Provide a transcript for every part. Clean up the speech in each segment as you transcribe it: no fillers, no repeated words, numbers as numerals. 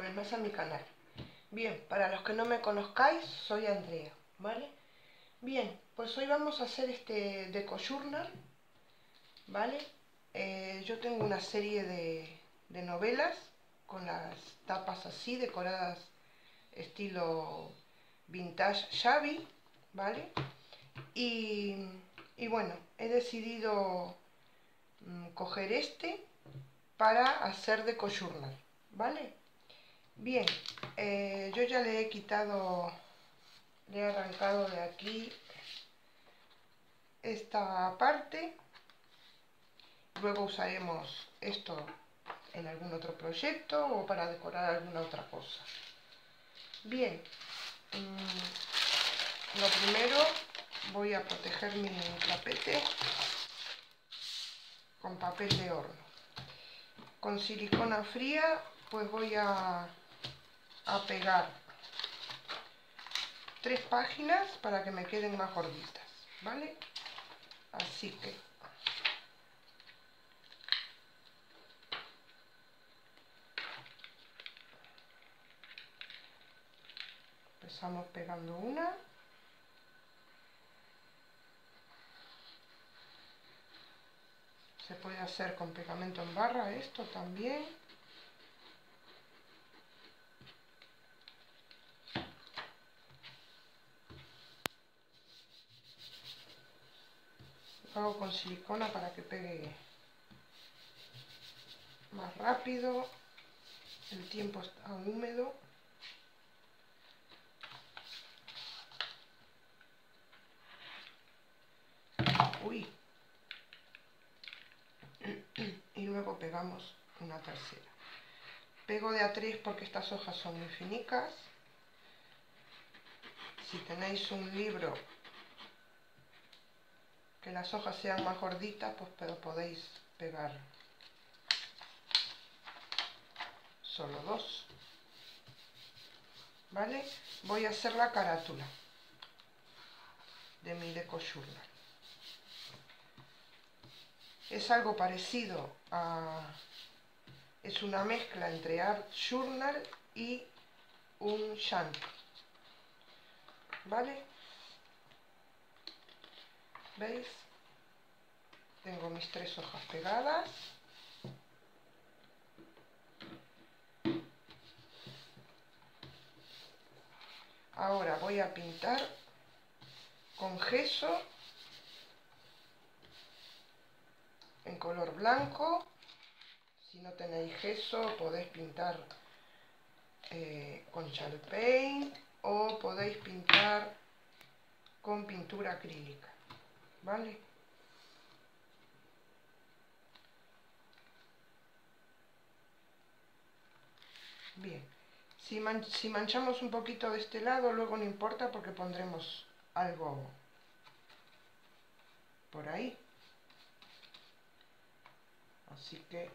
Acuarelables a mi canal. Bien, para los que no me conozcáis, soy Andrea, ¿vale? Bien, pues hoy vamos a hacer este Deco Journal, ¿vale? Yo tengo una serie de novelas con las tapas así, decoradas estilo vintage shabby, ¿vale? Y bueno, he decidido coger este para hacer Deco Journal, ¿vale? Bien, yo ya le he quitado, le he arrancado de aquí esta parte. Luego usaremos esto en algún otro proyecto o para decorar alguna otra cosa. Bien, lo primero voy a proteger mi tapete con papel de horno. Con silicona fría pues voy a pegar 3 páginas para que me queden más gorditas, ¿vale? Así que empezamos pegando una. Se puede hacer con pegamento en barra esto también. Lo hago con silicona para que pegue más rápido. El tiempo está húmedo. Uy. Y luego pegamos una tercera. Pego de a 3 porque estas hojas son muy finicas. Si tenéis un libro que las hojas sean más gorditas, pues pero podéis pegar solo 2, ¿vale? Voy a hacer la carátula de mi Deco Journal. Es algo parecido a... es una mezcla entre Art Journal y un shanty, ¿vale? ¿Veis? Tengo mis 3 hojas pegadas. Ahora voy a pintar con gesso en color blanco. Si no tenéis gesso podéis pintar con chalk paint o podéis pintar con pintura acrílica, ¿vale? Bien, si manchamos un poquito de este lado luego no importa porque pondremos algo por ahí. Así que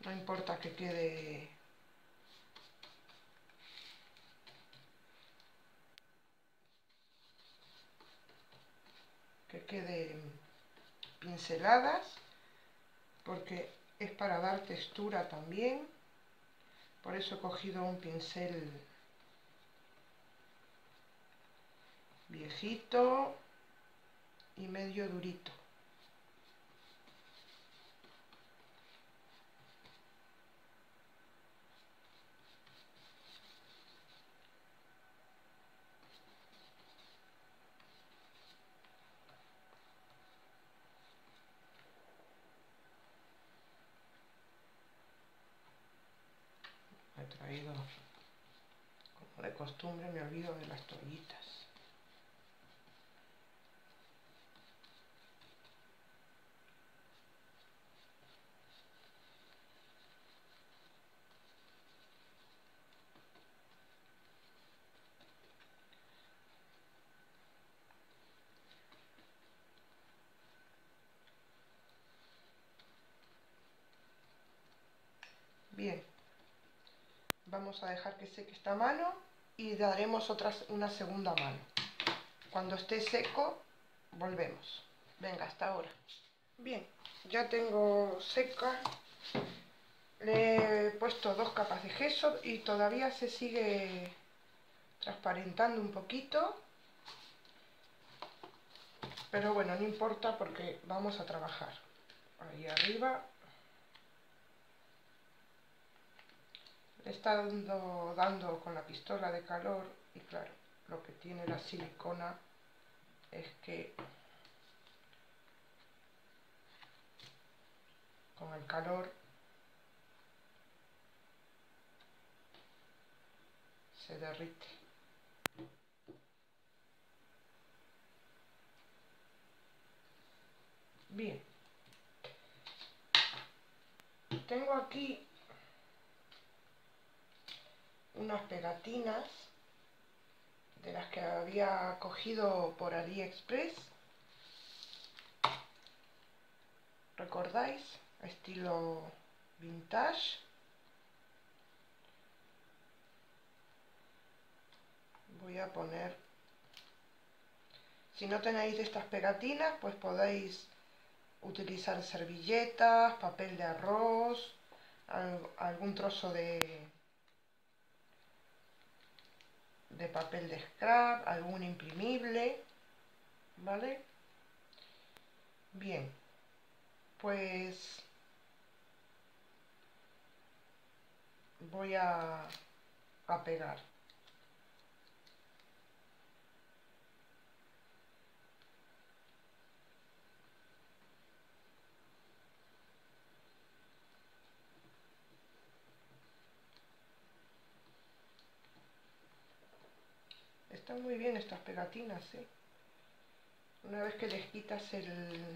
no importa que quede pinceladas, porque es para dar textura también. Por eso he cogido un pincel viejito y medio durito. Me he traído, como de costumbre, me olvido de las toallitas. Bien, vamos a dejar que seque esta mano y daremos una segunda mano. Cuando esté seco, volvemos. Venga, hasta ahora. Bien, ya tengo seca. Le he puesto dos capas de gesso y todavía se sigue transparentando un poquito. Pero bueno, no importa porque vamos a trabajar. Ahí arriba. Le está dando con la pistola de calor y claro, lo que tiene la silicona es que con el calor se derrite. Bien. Tengo aquí unas pegatinas de las que había cogido por AliExpress. ¿Recordáis? Estilo vintage. Voy a poner, si no tenéis estas pegatinas, pues podéis utilizar servilletas, papel de arroz, algún trozo de papel de scrap, algún imprimible, ¿vale? Bien, pues voy a pegar. Están muy bien estas pegatinas, ¿eh? Una vez que les quitas el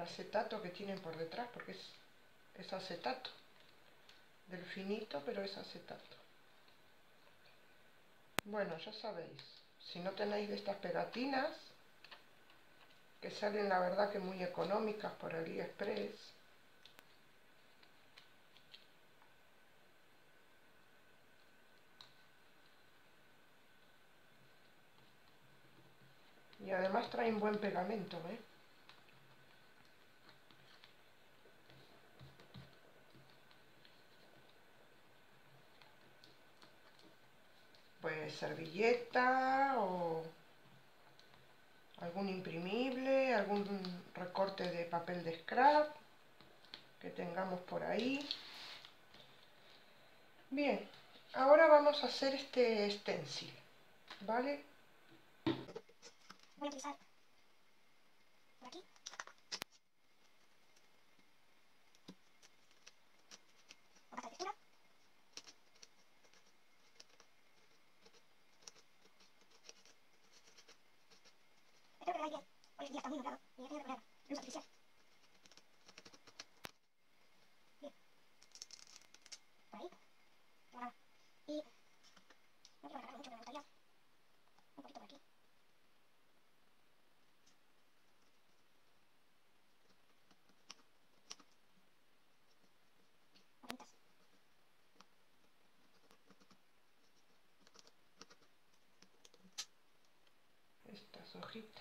acetato que tienen por detrás, porque es acetato, del finito, pero es acetato. Bueno, ya sabéis, si no tenéis de estas pegatinas, que salen la verdad que muy económicas por AliExpress, y además traen buen pegamento, ¿eh? Pues servilleta o algún imprimible, algún recorte de papel de scrap que tengamos por ahí. Bien, ahora vamos a hacer este stencil, ¿vale? Voy a utilizar por aquí o para textura, espero que lo veáis bien. Hoy el día está muy nublado y he tenido que poner luz artificial. Bien, por ahí ahora, y no quiero agarrar mucho, pero me gustaría un poquito por aquí. Estas hojitas,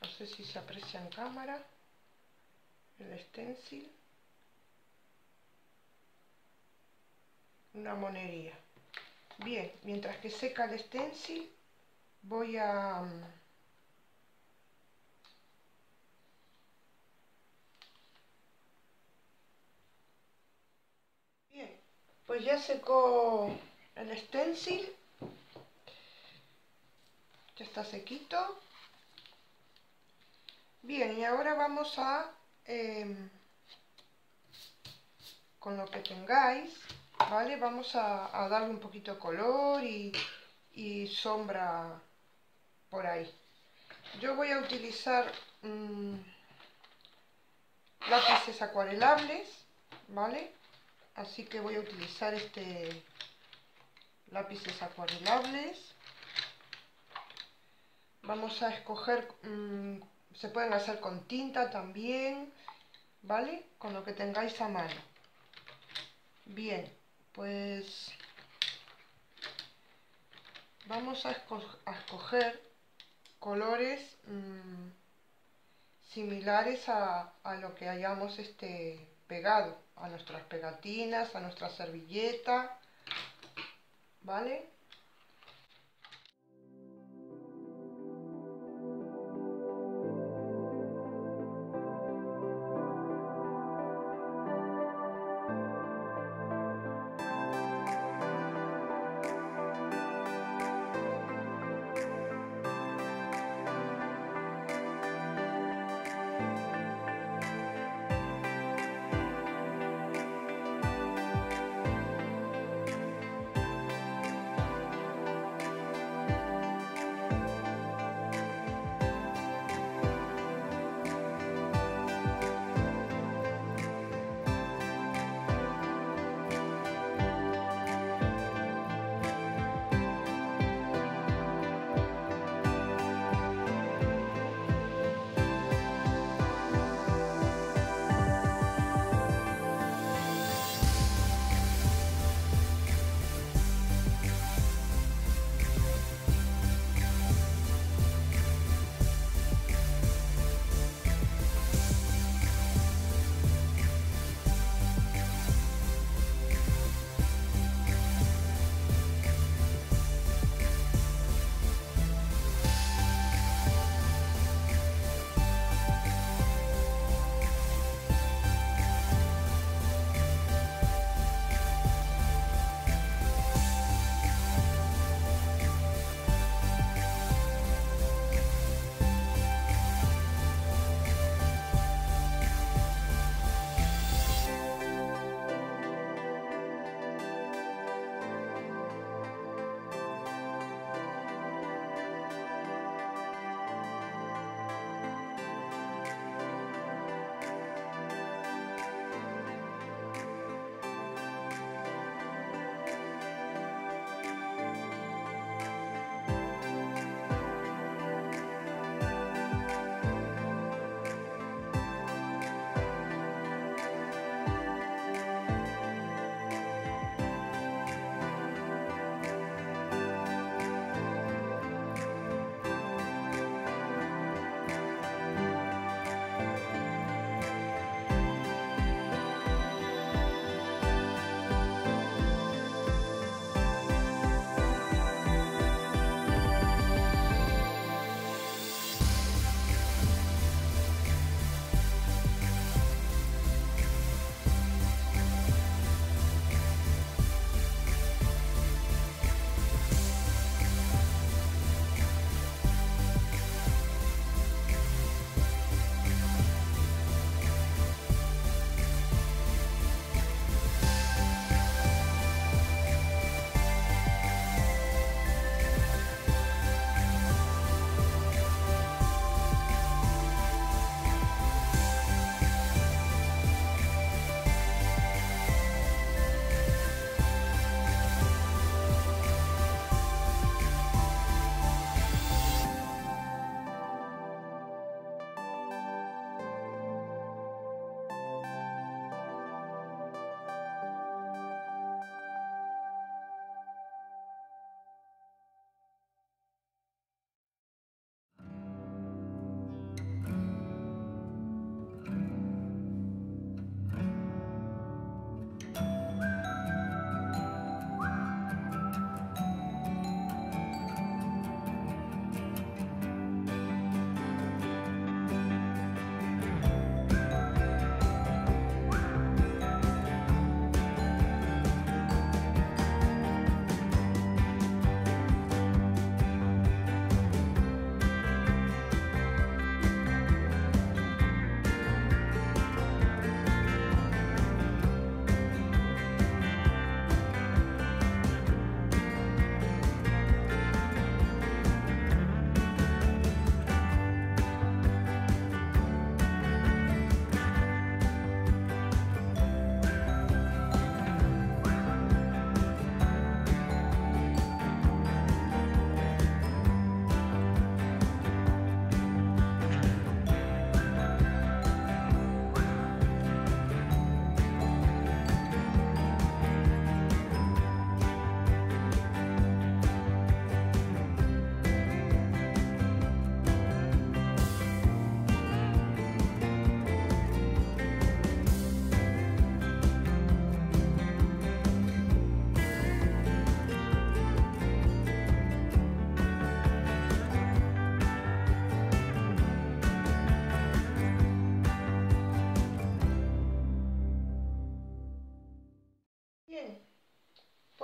no sé si se aprecia en cámara el stencil. Una monería. Bien, mientras que seca el stencil voy Bien, pues ya secó el stencil. Ya está sequito. Bien, y ahora vamos a con lo que tengáis, ¿vale? Vamos a darle un poquito de color y sombra por ahí. Yo voy a utilizar lápices acuarelables, ¿vale? Así que voy a utilizar este lápices acuarelables. Vamos a escoger, se pueden hacer con tinta también, ¿vale? Con lo que tengáis a mano. Bien, pues vamos a escoger colores similares a lo que hayamos pegado, a nuestras pegatinas, a nuestra servilleta, ¿vale?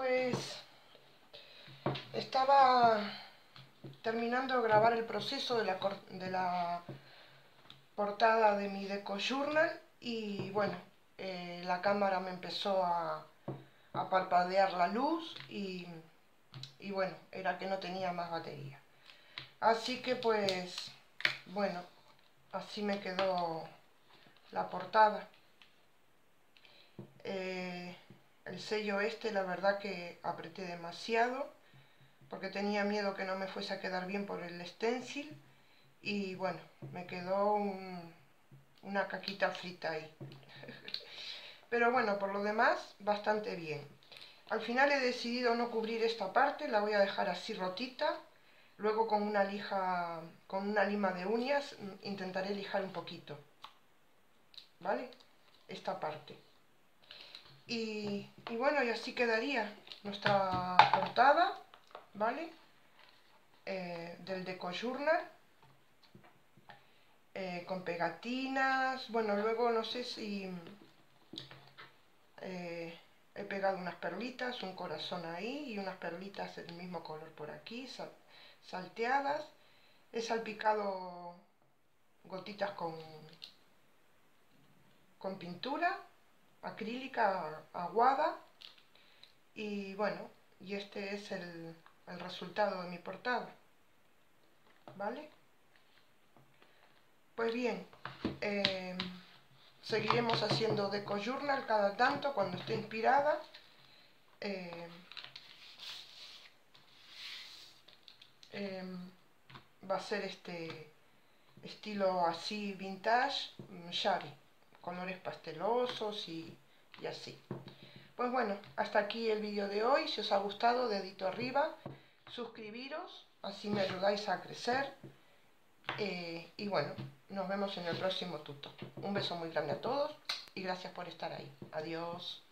pues estaba terminando de grabar el proceso de la portada de mi Deco Journal y bueno, la cámara me empezó a parpadear la luz y bueno, era que no tenía más batería. Así que pues, bueno, así me quedó la portada. El sello este, la verdad que apreté demasiado porque tenía miedo que no me fuese a quedar bien por el stencil y bueno, me quedó una caquita frita ahí. Pero bueno, por lo demás, bastante bien. Al final he decidido no cubrir esta parte, la voy a dejar así rotita. Luego con una lija, con una lima de uñas, intentaré lijar un poquito, ¿vale? Esta parte. Y bueno, y así quedaría nuestra portada, ¿vale? Del Deco Journal. Con pegatinas. Bueno, luego no sé si he pegado unas perlitas, un corazón ahí y unas perlitas del mismo color por aquí, salteadas. He salpicado gotitas con pintura acrílica aguada y bueno, y este es el resultado de mi portada, ¿vale? Pues bien, seguiremos haciendo Deco Journal cada tanto cuando esté inspirada. Va a ser este estilo así vintage, shabby, colores pastelosos y así. Pues bueno, hasta aquí el vídeo de hoy. Si os ha gustado, dedito arriba, suscribiros, así me ayudáis a crecer. Y bueno, nos vemos en el próximo tuto. Un beso muy grande a todos y gracias por estar ahí. Adiós.